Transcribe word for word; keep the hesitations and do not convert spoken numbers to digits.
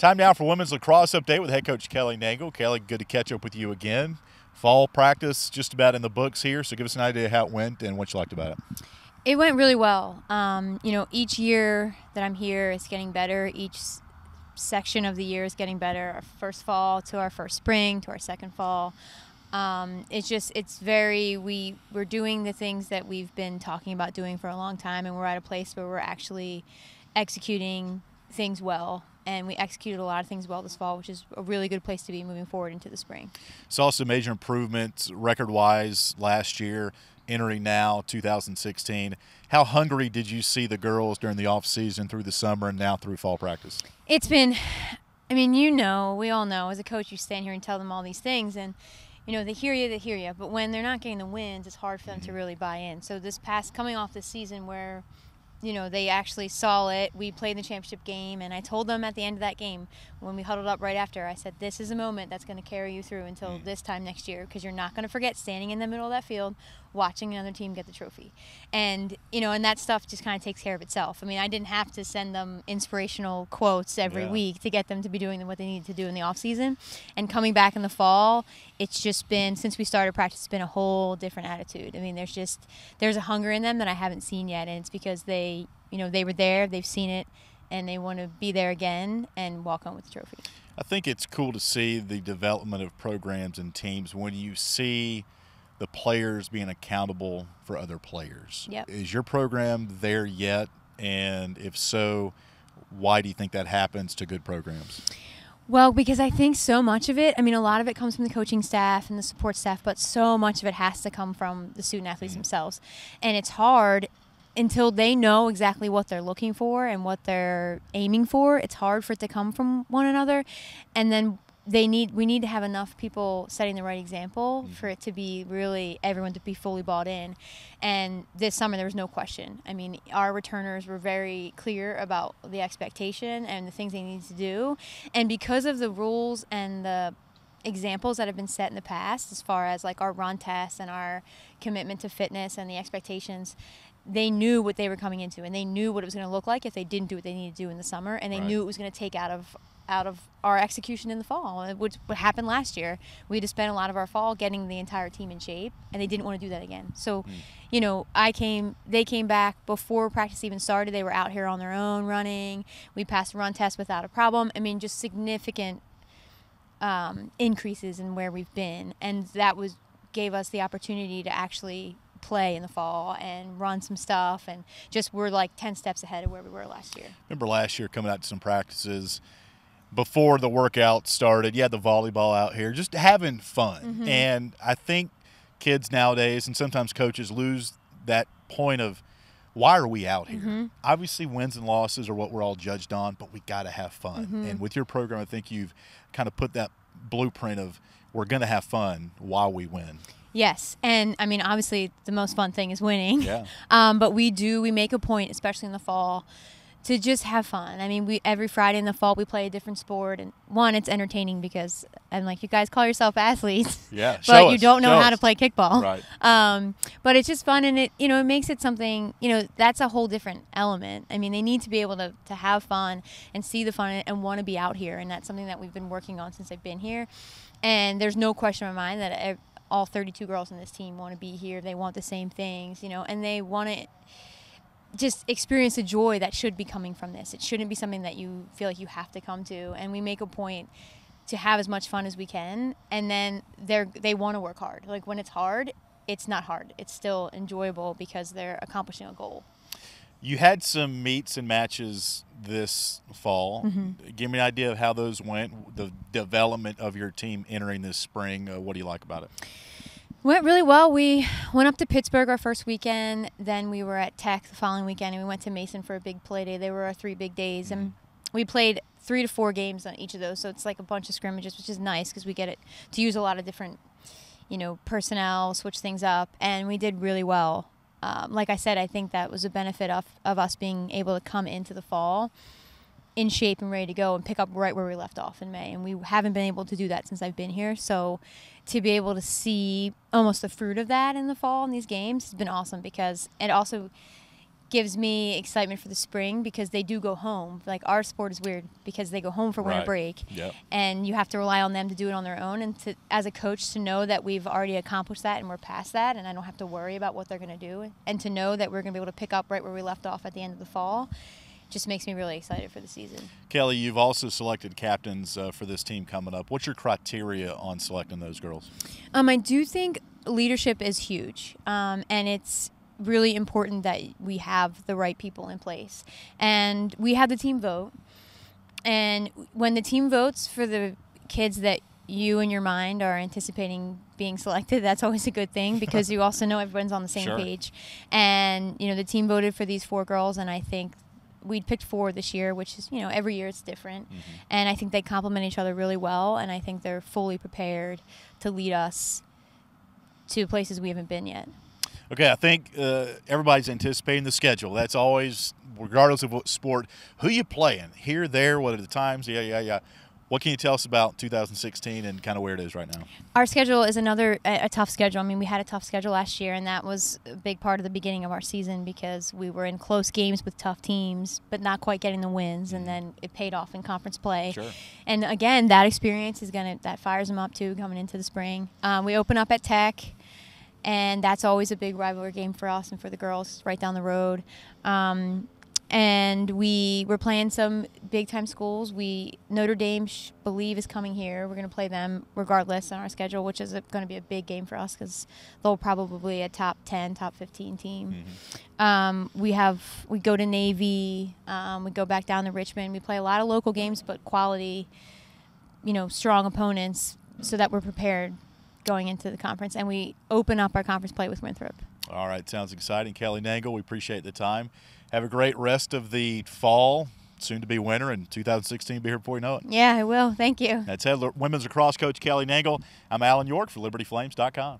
Time now for Women's Lacrosse Update with head coach Kelly Nangle. Kelly, good to catch up with you again. Fall practice just about in the books here, so give us an idea of how it went and what you liked about it. It went really well. Um, you know, each year that I'm here, it's getting better. Each section of the year is getting better. Our first fall to our first spring to our second fall. Um, it's just, it's very, we, we're doing the things that we've been talking about doing for a long time, and we're at a place where we're actually executing things well. And we executed a lot of things well this fall, which is a really good place to be moving forward into the spring. Saw some major improvements record-wise last year, entering now two thousand sixteen. How hungry did you see the girls during the offseason, through the summer, and now through fall practice? It's been, I mean, you know, we all know, as a coach, you stand here and tell them all these things, and you know, they hear you, they hear you. But when they're not getting the wins, it's hard for them to really buy in. So this past, coming off this season where, you know, they actually saw it, we played the championship game, and I told them at the end of that game, when we huddled up right after, I said, this is a moment that's going to carry you through until mm. this time next year, because you're not going to forget standing in the middle of that field watching another team get the trophy. And, you know, and that stuff just kind of takes care of itself. I mean, I didn't have to send them inspirational quotes every yeah. week to get them to be doing what they needed to do in the off season. And coming back in the fall, it's just been, since we started practice, it's been a whole different attitude. I mean, there's just, there's a hunger in them that I haven't seen yet, and it's because they, you know, they were there, they've seen it, and they want to be there again and walk home with the trophy. I think it's cool to see the development of programs and teams when you see the players being accountable for other players. Yep. Is your program there yet? And if so, why do you think that happens to good programs? Well, because I think so much of it, I mean, a lot of it comes from the coaching staff and the support staff, but so much of it has to come from the student athletes mm-hmm. themselves. And it's hard until they know exactly what they're looking for and what they're aiming for. It's hard for it to come from one another, and then they need we need to have enough people setting the right example mm-hmm. for it to be really everyone to be fully bought in. And this summer there was no question. I mean, our returners were very clear about the expectation and the things they needed to do, and because of the rules and the examples that have been set in the past as far as like our run tests and our commitment to fitness and the expectations, they knew what they were coming into, and they knew what it was going to look like if they didn't do what they needed to do in the summer, and they right. knew it was going to take out of out of our execution in the fall, which what happened last year. We had to spend a lot of our fall getting the entire team in shape, and they didn't want to do that again. So, mm. you know, I came, they came back before practice even started. They were out here on their own running. We passed run tests without a problem. I mean, just significant um, increases in where we've been, and that was gave us the opportunity to actually play in the fall and run some stuff, and just we're like ten steps ahead of where we were last year. Remember last year coming out to some practices before the workout started, you had the volleyball out here, just having fun. Mm-hmm. And I think kids nowadays and sometimes coaches lose that point of why are we out here? Mm-hmm. Obviously wins and losses are what we're all judged on, but we got to have fun. Mm-hmm. And with your program, I think you've kind of put that blueprint of we're going to have fun while we win. Yes, and I mean, obviously the most fun thing is winning. Yeah. Um, but we do, we make a point, especially in the fall, to just have fun. I mean, we every Friday in the fall we play a different sport, and one, it's entertaining because I'm like, you guys call yourself athletes, yeah, but us. you don't know show how us. to play kickball. Right. Um, but it's just fun, and it you know it makes it something, you know that's a whole different element. I mean, they need to be able to to have fun and see the fun and, and want to be out here, and that's something that we've been working on since I've been here. And there's no question in my mind that It, all thirty-two girls in this team want to be here. They want the same things, you know, and they want to just experience the joy that should be coming from this. It shouldn't be something that you feel like you have to come to. And we make a point to have as much fun as we can. And then they're, they want to work hard. Like when it's hard, it's not hard. It's still enjoyable because they're accomplishing a goal. You had some meets and matches this fall. Mm-hmm. Give me an idea of how those went, the development of your team entering this spring. Uh, what do you like about it? Went really well. We went up to Pittsburgh our first weekend. Then we were at Tech the following weekend, and we went to Mason for a big play day. They were our three big days. Mm-hmm. And we played three to four games on each of those. So it's like a bunch of scrimmages, which is nice because we get it to use a lot of different, you know, personnel, switch things up. And we did really well. Um, like I said, I think that was a benefit of, of us being able to come into the fall in shape and ready to go and pick up right where we left off in May. And we haven't been able to do that since I've been here. So to be able to see almost the fruit of that in the fall in these games has been awesome, because it also gives me excitement for the spring, because they do go home. Like, our sport is weird because they go home for winter right. break, yep. and you have to rely on them to do it on their own. And to, as a coach, to know that we've already accomplished that and we're past that, and I don't have to worry about what they're going to do, and to know that we're going to be able to pick up right where we left off at the end of the fall, just makes me really excited for the season. Kelly, you've also selected captains uh, for this team coming up. What's your criteria on selecting those girls? Um, I do think leadership is huge, um, and it's really important that we have the right people in place. And we have the team vote, and when the team votes for the kids that you in your mind are anticipating being selected, that's always a good thing, because you also know everyone's on the same sure. page. And, you know, the team voted for these four girls, and I think we'd picked four this year, which is, you know, every year it's different. Mm-hmm. And I think they complement each other really well, and I think they're fully prepared to lead us to places we haven't been yet. Okay, I think uh, everybody's anticipating the schedule. That's always, regardless of what sport, who you playing, here, there, what are the times, yeah, yeah, yeah. What can you tell us about two thousand sixteen and kind of where it is right now? Our schedule is another a, a tough schedule. I mean, we had a tough schedule last year, and that was a big part of the beginning of our season, because we were in close games with tough teams but not quite getting the wins, and then it paid off in conference play. Sure. And, again, that experience is going to – that fires them up, too, coming into the spring. Um, we open up at Tech, and that's always a big rivalry game for us and for the girls, right down the road. Um, and we were playing some big-time schools. We Notre Dame, sh believe, is coming here. We're going to play them regardless on our schedule, which is going to be a big game for us, because they'll probably be a top ten, top fifteen team. Mm-hmm. um, we have we go to Navy. Um, we go back down to Richmond. We play a lot of local games, but quality, you know, strong opponents, so that we're prepared going into the conference, and we open up our conference play with Winthrop. All right, sounds exciting. Kelly Nangle, we appreciate the time. Have a great rest of the fall, soon to be winter, and two thousand sixteen be here before you know it. Yeah, I will. Thank you. That's head women's lacrosse coach Kelly Nangle. I'm Alan York for Liberty Flames dot com.